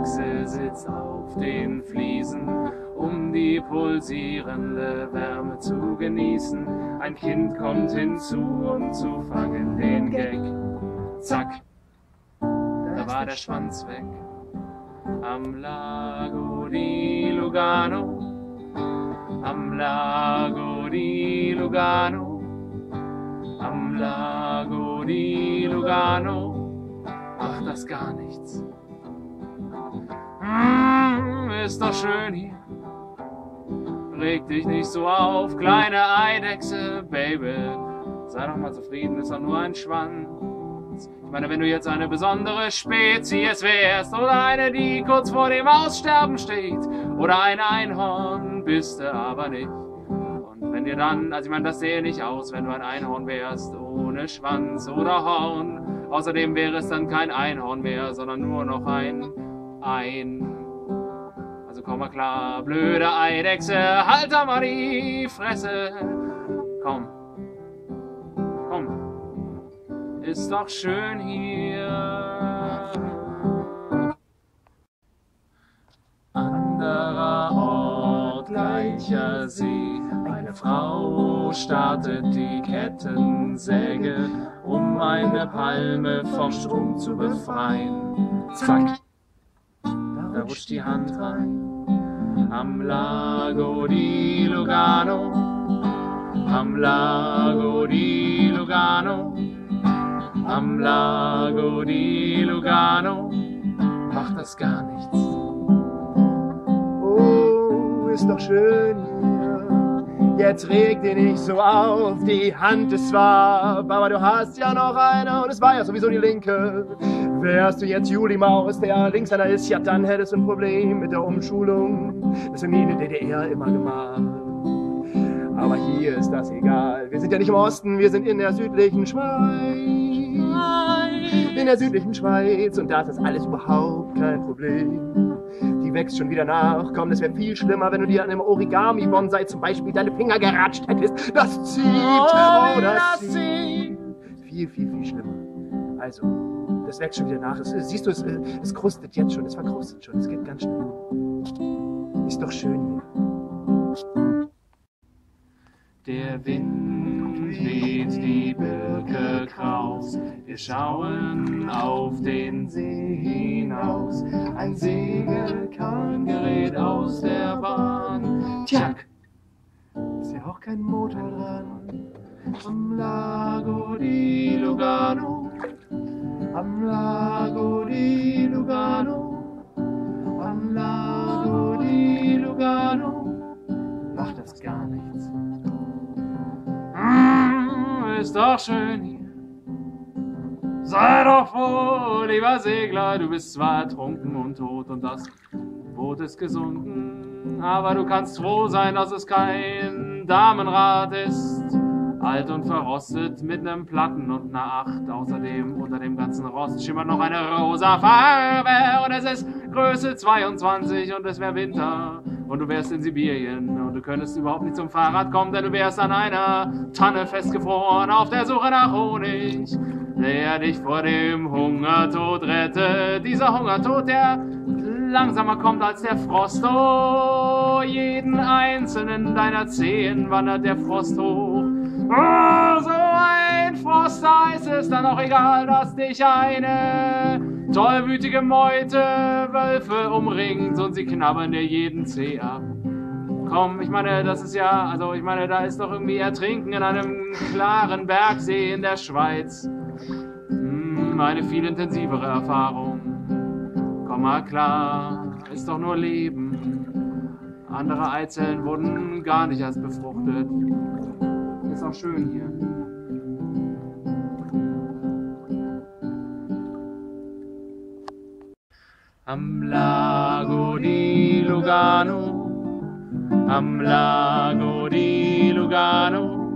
Eidechse sitzt auf den Fliesen, um die pulsierende Wärme zu genießen. Ein Kind kommt hinzu, um zu fangen den Gag. Zack, da war der Schwanz weg. Am Lago di Lugano, am Lago di Lugano, am Lago di Lugano. Ach, das gar nichts. Ist doch schön hier. Reg dich nicht so auf, kleine Eidechse, Baby. Sei doch mal zufrieden, ist doch nur ein Schwanz. Ich meine, wenn du jetzt eine besondere Spezies wärst, oder eine, die kurz vor dem Aussterben steht, oder ein Einhorn, bist du aber nicht. Und wenn dir dann, also ich meine, das sähe nicht aus, wenn du ein Einhorn wärst, ohne Schwanz oder Horn. Außerdem wäre es dann kein Einhorn mehr, sondern nur noch ein. Also komm mal klar, blöde Eidechse, halt da mal die Fresse. Komm, komm, ist doch schön hier. Anderer Ort, gleicher See. Eine Frau startet die Kettensäge, um eine Palme vom Strom zu befreien. Zack, da rutscht die Hand rein. Am Lago di Lugano, am Lago di Lugano, am Lago di Lugano. Macht das gar nichts. Oh, ist doch schön hier. Jetzt reg dich nicht so auf, die Hand ist zwar, aber du hast ja noch eine und es war ja sowieso die linke. Wärst du jetzt Juli-Maus, der Linkshänder ist, ja dann hättest du ein Problem mit der Umschulung. Das haben wir in der DDR immer gemacht. Aber hier ist das egal, wir sind ja nicht im Osten, wir sind in der südlichen Schweiz. In der südlichen Schweiz und da ist das alles überhaupt kein Problem. Die wächst schon wieder nach. Komm, das wäre viel schlimmer, wenn du dir an einem Origami-Bonsai zum Beispiel deine Finger geratscht hättest. Das zieht, oh, das zieht. Viel, viel, viel schlimmer. Also, das wächst schon wieder nach. Siehst du, es krustet jetzt schon, es verkrustet schon. Es geht ganz schnell. Ist doch schön hier. Der Wind weht die Birke kraus. Wir schauen auf den See hinaus. Ein Segelkahn gerät aus der Bahn. Tjack, ist ja auch kein Motor dran. Am Lago di Lugano, am Lago di Lugano, am Lago di Lugano. Macht das gar nichts. Ist doch schön hier. Sei doch froh, lieber Segler, du bist zwar ertrunken und tot und das Boot ist gesunken, aber du kannst froh sein, dass es kein Damenrad ist. Alt und verrostet mit einem Platten und einer Acht. Außerdem unter dem ganzen Rost schimmert noch eine rosa Farbe und es ist Größe 22 und es wäre Winter. Und du wärst in Sibirien und du könntest überhaupt nicht zum Fahrrad kommen, denn du wärst an einer Tanne festgefroren auf der Suche nach Honig, der dich vor dem Hungertod rettet. Dieser Hungertod, der langsamer kommt als der Frost. Oh, jeden einzelnen deiner Zehen wandert der Frost hoch. Oh, so ein Frost, da ist es dann auch egal, dass dich eine tollwütige Meute, Wölfe umringt und sie knabbern dir jeden Zeh ab. Komm, ich meine, das ist ja, also ich meine, da ist doch irgendwie Ertrinken in einem klaren Bergsee in der Schweiz. Eine viel intensivere Erfahrung. Komm mal klar, ist doch nur Leben. Andere Eizellen wurden gar nicht erst befruchtet. Ist auch schön hier. Am Lago di Lugano, am Lago di Lugano,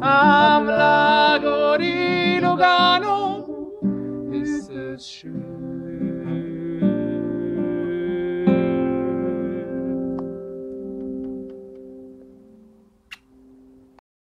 am Lago di Lugano, ist es schön.